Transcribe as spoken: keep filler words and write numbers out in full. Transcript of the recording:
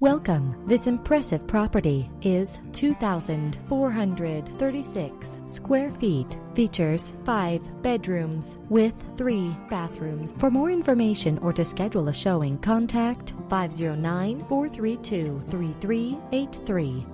Welcome. This impressive property is two thousand four hundred thirty-six square feet. Features five bedrooms with three bathrooms. For more information or to schedule a showing, contact five oh nine, four three two, three three eight three.